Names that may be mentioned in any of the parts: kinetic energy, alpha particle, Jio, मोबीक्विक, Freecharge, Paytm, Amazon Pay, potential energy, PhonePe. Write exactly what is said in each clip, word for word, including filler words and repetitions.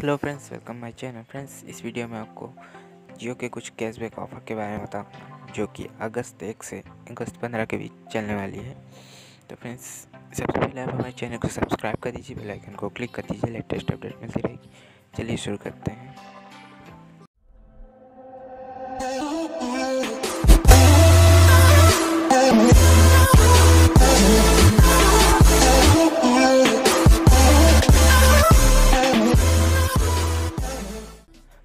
Hello friends, welcome my channel. Friends, इस video में आपको जियो के कुछ कैशबैक ऑफ़र के बारे में बताऊंगा जो कि अगस्त एक से अगस्त पंद्रह के बीच चलने वाली है। तो फ्रेंड्स, सबसे पहले आप हमारे चैनल को सब्सक्राइब कर दीजिए, बेल आइकन को क्लिक कर दीजिए, लेटेस्ट अपडेट मिलती रहेगी। चलिए शुरू करते हैं।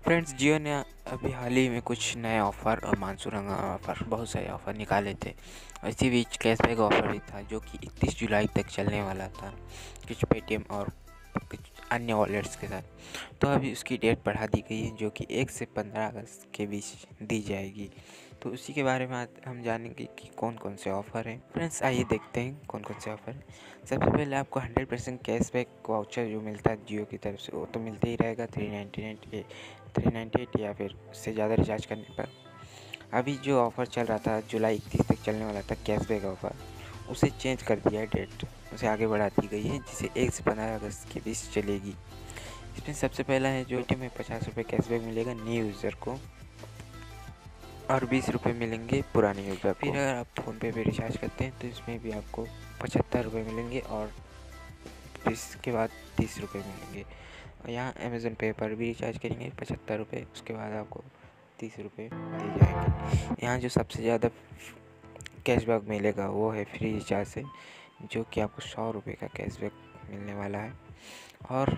फ्रेंड्स, जियो ने अभी हाल ही में कुछ नए ऑफ़र और मानसून ऑफ़र, बहुत सारे ऑफ़र निकाले थे। इसी बीच कैशबैक ऑफ़र भी था जो कि इकतीस जुलाई तक चलने वाला था, कुछ पेटीएम और कुछ अन्य वॉलेट्स के साथ। तो अभी उसकी डेट बढ़ा दी गई है जो कि एक से पंद्रह अगस्त के बीच दी जाएगी। तो उसी के बारे में हम जानेंगे कि कौन कौन से ऑफ़र हैं। फ्रेंड्स, आइए देखते हैं कौन कौन से ऑफ़र हैं। सबसे पहले आपको हंड्रेड परसेंट कैशबैक वाउचर जो मिलता है जियो की तरफ से, वो तो मिलते ही रहेगा थ्री नाइन्टी नाइन के थ्री नाइन्टी एट या फिर उससे ज़्यादा रिचार्ज करने पर। अभी जो ऑफ़र चल रहा था जुलाई इकतीस तक चलने वाला था कैशबैक ऑफ़र, उसे चेंज कर दिया है, डेट उसे आगे बढ़ा दी गई है, जिसे एक से पंद्रह अगस्त के बीच चलेगी। इसमें सबसे पहला है जो पेटीएम में पचास रुपये कैशबैक मिलेगा न्यू यूज़र को और बीस रुपये मिलेंगे पुराने यूज़र। फिर अगर आप फ़ोनपे पे रिचार्ज करते हैं तो इसमें भी आपको पचहत्तर रुपये मिलेंगे और इसके बाद तीस रुपये मिलेंगे। और यहाँ अमेज़न पे पर भी रिचार्ज करेंगे पचहत्तर रुपये, उसके बाद आपको तीस रुपये दिए जाएंगे। यहाँ जो सबसे ज़्यादा कैशबैक मिलेगा वो है फ्री रिचार्ज से, जो कि आपको सौ रुपये का कैशबैक मिलने वाला है। और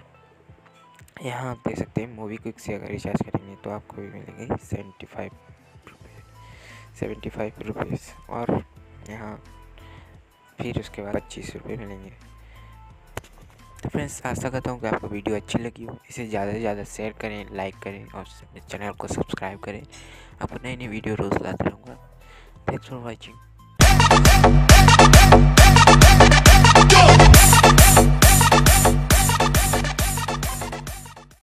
यहाँ आप देख सकते हैं मोबीक्विक से अगर रिचार्ज करेंगे तो आपको भी मिलेंगे सेवेंटी फाइव रुपये सेवेंटी फाइव रुपीज़ और यहाँ फिर उसके बाद पच्चीस रुपये मिलेंगे। तो फ्रेंड्स, आशा करता हूँ कि आपको वीडियो अच्छी लगी हो। इसे ज़्यादा से ज़्यादा शेयर करें, लाइक करें और चैनल को सब्सक्राइब करें। आपको नई नई वीडियो रोज़ लाता रहूँगा। Thanks for watching.